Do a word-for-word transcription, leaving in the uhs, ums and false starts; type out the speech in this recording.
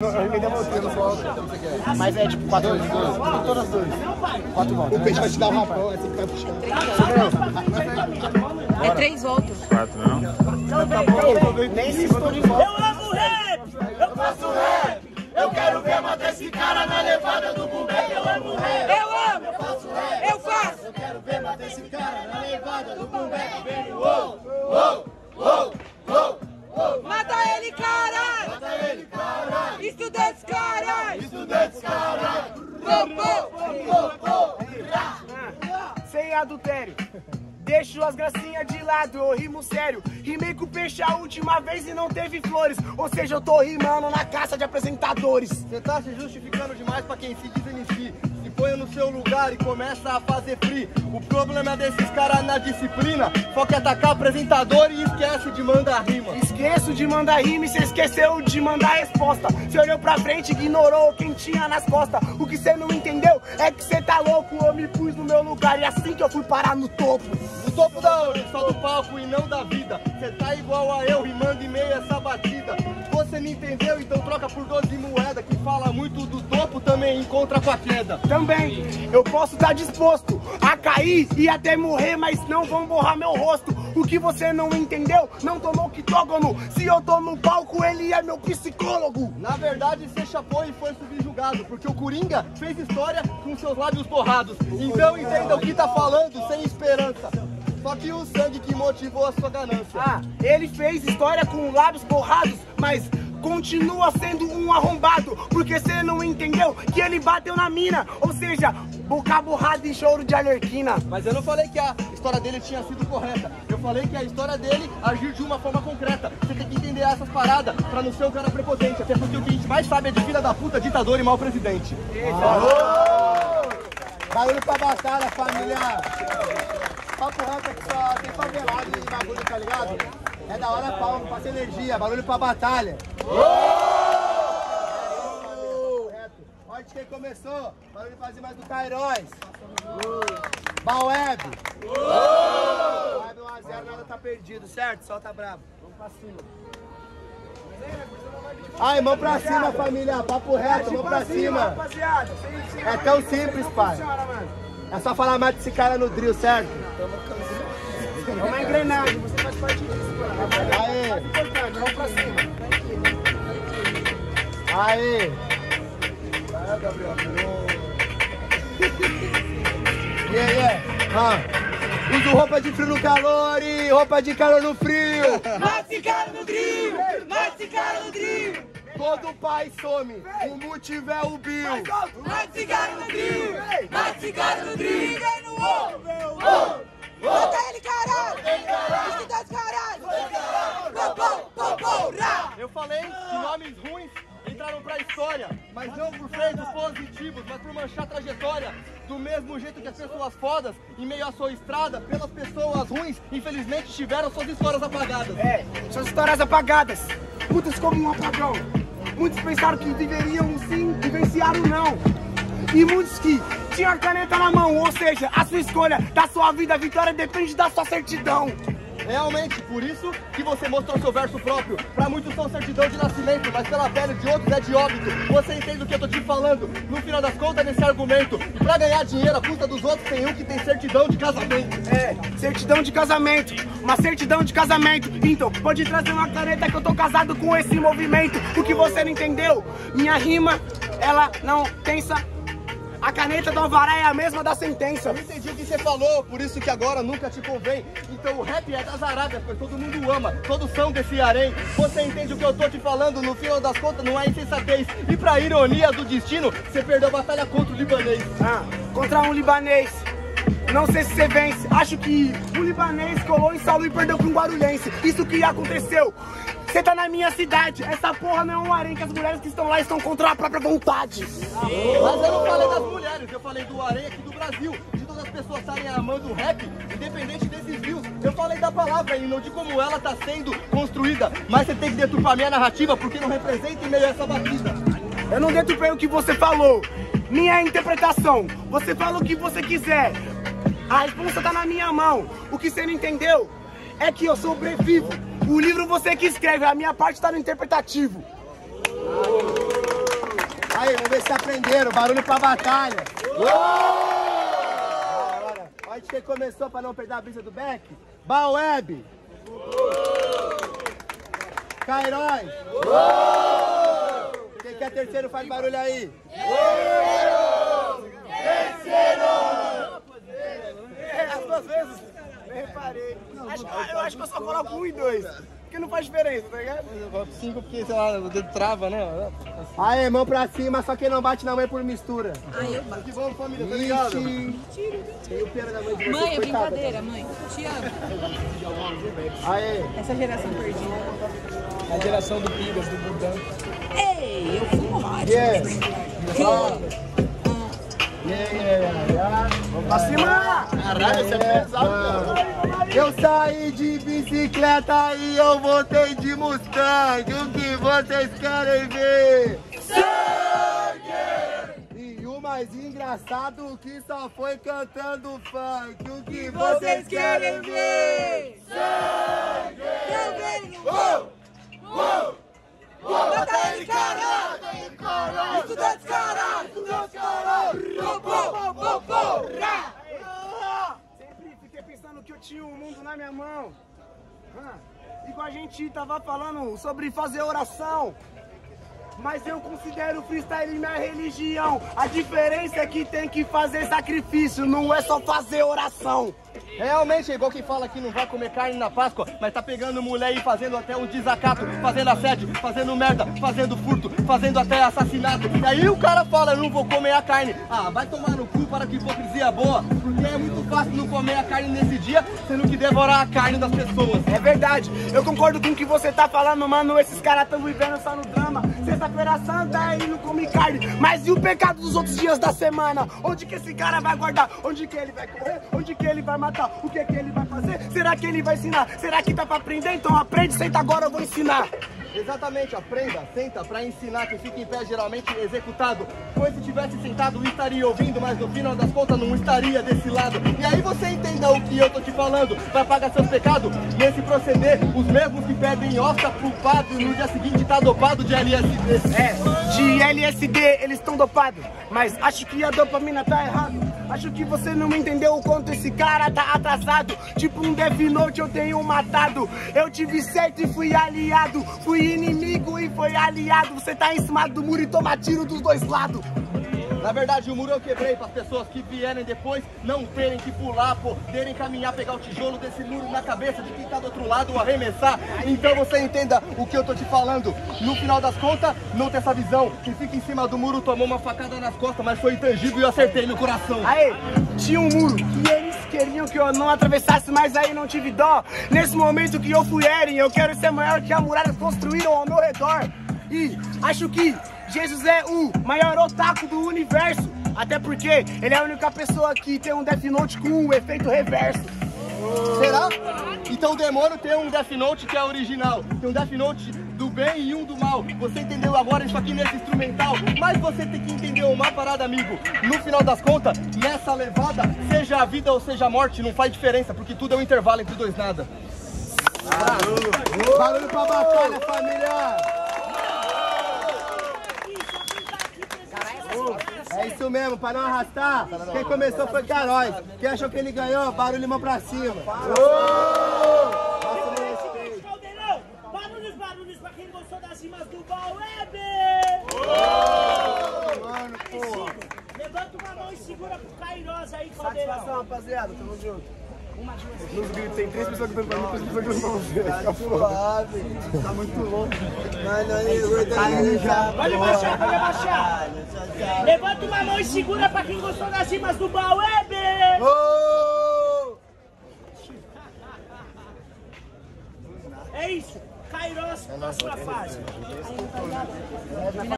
Eu me demonstrei no qual você quer. Mas é tipo quatro, dois, dois. Todas as duas. Quatro voltas. O peixe vai te dar uma prova, assim que tá puxando. É três voltas. Quatro, não? Nem se estou de volta. Eu amo rap! Eu faço rap! Eu quero ver matar esse cara na levada do BAUEB. Eu amo rap! Eu amo! Eu faço rap! Eu faço! Eu quero ver matar esse cara na levada do BAUEB. Uou! Uou! Uou! Uou! Mata ele, cara! Mata ele, cara! Estudantes, caralho! Estudantes, caralho! Sem adultério. Deixo as gracinhas de lado, eu rimo sério. Rimei com o peixe a última vez e não teve flores. Ou seja, eu tô rimando na caça de apresentadores. Você tá se justificando demais pra quem se diz M C. Se põe no seu lugar e começa a fazer free. O problema é desses caras na disciplina. Só quer atacar apresentador e esquece de mandar rima. Esqueço de mandar rima e cê esqueceu de mandar resposta. Cê olhou pra frente e ignorou quem tinha nas costas. O que cê não entendeu é que cê tá louco. Eu me pus no meu lugar e assim que eu fui parar no topo. No topo da hora, só do palco e não da vida. Cê tá igual a eu rimando em meio a essa batida. Você não entendeu, então troca por doze moedas. Que fala muito do topo, também encontra com a queda. Também, eu posso estar disposto a cair e até morrer, mas não vão borrar meu rosto. O que você não entendeu, não tomou quitógono. Se eu tô no palco, ele é meu psicólogo. Na verdade, você chapou e foi subjugado, porque o Coringa fez história com seus lábios borrados. Então entenda o que tá falando, sem esperança. Só que o sangue que motivou a sua ganância. Ah, ele fez história com lábios borrados, mas continua sendo um arrombado. Porque você não entendeu que ele bateu na mina. Ou seja, boca borrada e choro de alerquina. Mas eu não falei que a história dele tinha sido correta. Eu falei que a história dele agiu de uma forma concreta. Você tem que entender essas paradas pra não ser um cara prepotente. Até porque o que a gente mais sabe é de filha da puta, ditador e mau presidente. Ah. Barulho pra batalha, família. Papo Rampa que só tem favelado e bagulho, tá ligado? É da hora palma, passa energia, barulho pra batalha. Uou! Olha de quem começou, barulho fazer mais do KAIRÓS. BAUEB. BAUEB um a zero, nada tá perdido, certo? Solta brabo. Vamos pra cima. Ai, mão pra cima, família, papo reto, mão pra cima. É tão simples, pai. É só falar mais desse cara no drill, certo? É uma engrenagem, você faz parte disso, mano. Aê! Vamos pra cima. Aê! Vai, Gabriel. Yeah, yeah. Ah. Uso roupa de frio no calor e roupa de calor no frio. Mata esse cara no drill! Mata esse cara no drill! Todo pai some, como tiver o Bill. Mata esse cara no drill! Mata esse cara no drill! Ninguém no ovo, meu! Mata ele, caralho! Estudantes, caralho! Eu falei que nomes ruins entraram pra história, mas não por feitos positivos, mas por manchar a trajetória. Do mesmo jeito que as pessoas fodas, em meio à sua estrada, pelas pessoas ruins, infelizmente tiveram suas histórias apagadas. É, suas histórias apagadas. Muitas como um apagão. Muitos pensaram que deveriam sim, vivenciaram não. E muitos que tinham a caneta na mão, ou seja, a sua escolha da sua vida, a vitória depende da sua certidão. Realmente, por isso que você mostrou seu verso próprio. Pra muitos são certidão de nascimento, mas pela pele de outros é de óbito. Você entende o que eu tô te falando, no final das contas, nesse argumento. E pra ganhar dinheiro, a custa dos outros tem um que tem certidão de casamento. É, certidão de casamento, uma certidão de casamento. Então, pode trazer uma caneta que eu tô casado com esse movimento. O que você não entendeu? Minha rima, ela não pensa. A caneta do Alvará é a mesma da sentença. Eu entendi o que você falou, por isso que agora nunca te convém. Então o rap é das Arábias, pois todo mundo ama, todos são desse harém. Você entende o que eu tô te falando, no final das contas não é insensatez. E pra ironia do destino, você perdeu a batalha contra o libanês. Ah, contra um libanês. Não sei se você vence. Acho que o libanês colou em Saulo e perdeu com um guarulhense. Isso que aconteceu. Você tá na minha cidade, essa porra não é um harém, que as mulheres que estão lá estão contra a própria vontade. Ah, mas eu não falei das mulheres, eu falei do harém aqui do Brasil, de todas as pessoas estarem amando o rap, independente desses views. Eu falei da palavra e não de como ela tá sendo construída, mas você tem que deturpar minha narrativa porque não representa em meio a essa batida. Eu não deturpei o que você falou, minha interpretação, você fala o que você quiser, a resposta tá na minha mão. O que você não entendeu é que eu sobrevivo. O livro você que escreve, a minha parte está no interpretativo. Aí, vamos ver se aprenderam. Barulho pra batalha. Agora, olha quem começou pra não perder a brisa do Beck. BAUEB. KAIRÓS. Quem quer terceiro faz barulho aí. Terceiro! As duas vezes? Nem reparei. Acho, eu acho que eu só coloco um e dois. Porque não faz diferença, tá ligado? Eu coloco cinco porque, sei lá, o dedo trava, né? Aê, mão pra cima, só quem não bate na mãe por mistura. Aí eu bato. Que bom, família, tá ligado? Tem o pena da mãe de vocês. Mãe, é brincadeira, mãe. Te amo. Aê. Essa geração perdida. A geração do Pigas, do Budão. Ei, eu fumo ótimo. Yes. Pra cima! Caralho, você é pesado, mano. Eu saí de bicicleta e eu voltei de Mustang. O que vocês querem ver? Sangue! E o mais engraçado que só foi cantando funk. O que, que vocês, vocês querem ver? Sangue! Uou! Uou! Uou! Bota ele, caralho! Bota ele, caralho! Isso dá descaralho! Isso dá descaralho! Sempre fiquei pensando que eu tinha o mundo na minha mão. Ah, igual a gente tava falando sobre fazer oração. Mas eu considero o freestyle minha religião. A diferença é que tem que fazer sacrifício, não é só fazer oração. Realmente, é igual quem fala que não vai comer carne na Páscoa, mas tá pegando mulher e fazendo até um desacato, fazendo assédio, fazendo merda, fazendo furto, fazendo até assassinato. E aí o cara fala, eu não vou comer a carne. Ah, vai tomar no cu, para que hipocrisia boa, porque é muito fácil não comer a carne nesse dia, sendo que devorar a carne das pessoas. É verdade, eu concordo com o que você tá falando, mano, esses caras tão vivendo só no drama. Sexta-feira santa e não come carne, mas e o pecado dos outros dias da semana? Onde que esse cara vai guardar? Onde que ele vai correr? Onde que ele vai matar? O que é que ele vai fazer? Será que ele vai ensinar? Será que tá pra aprender? Então aprende, senta agora, eu vou ensinar. Exatamente, aprenda, senta pra ensinar, que fica em pé geralmente executado. Pois se tivesse sentado, estaria ouvindo, mas no final das contas não estaria desse lado. E aí você entenda o que eu tô te falando, pra pagar seus pecados. Nesse proceder, os mesmos que pedem ossa pro padre, no dia seguinte tá dopado de L S D. É, de L S D eles tão dopados, mas acho que a dopamina tá errada. Acho que você não entendeu o quanto esse cara tá atrasado. Tipo um Death Note eu tenho matado. Eu tive certo e fui aliado. Fui inimigo e foi aliado. Você tá em cima do muro e toma tiro dos dois lados. Na verdade o muro eu quebrei para as pessoas que vierem depois não terem que pular, poderem caminhar, pegar o tijolo desse muro na cabeça de quem tá do outro lado ou arremessar. Então você entenda o que eu tô te falando. No final das contas, não tem essa visão. Quem fica em cima do muro tomou uma facada nas costas, mas foi intangível e eu acertei no coração. Aê, tinha um muro e eles queriam que eu não atravessasse, mas aí não tive dó. Nesse momento que eu fui Eren, eu quero ser maior que as muralhas construíram ao meu redor. E acho que Jesus é o maior otaku do universo. Até porque ele é a única pessoa que tem um Death Note com um efeito reverso. Será? Então o demônio tem um Death Note que é original. Tem um Death Note do bem e um do mal. Você entendeu agora isso aqui nesse instrumental. Mas você tem que entender uma parada, amigo. No final das contas, nessa levada, seja a vida ou seja a morte, não faz diferença, porque tudo é um intervalo entre dois nada. Barulho, barulho pra batalha, família! É isso mesmo, pra não arrastar, quem começou foi KAIRÓS. Quem achou que ele ganhou, barulho mão pra cima. Barulhos, barulhos pra quem gostou das rimas do BAUEB. Mano, porra. Levanta uma mão e segura pro KAIRÓS aí, Caldeirão. Satisfação, rapaziada, tamo junto. Nos gritos, tem três pessoas que estão pra mim, três pessoas que não vão ver. Tá suave, tá muito louco. Mano, aí, organiza. Pode baixar, pode baixar. Levanta uma mão e segura pra quem gostou das rimas do BAUEB. Oh! É isso, KAIRÓS, na sua fase.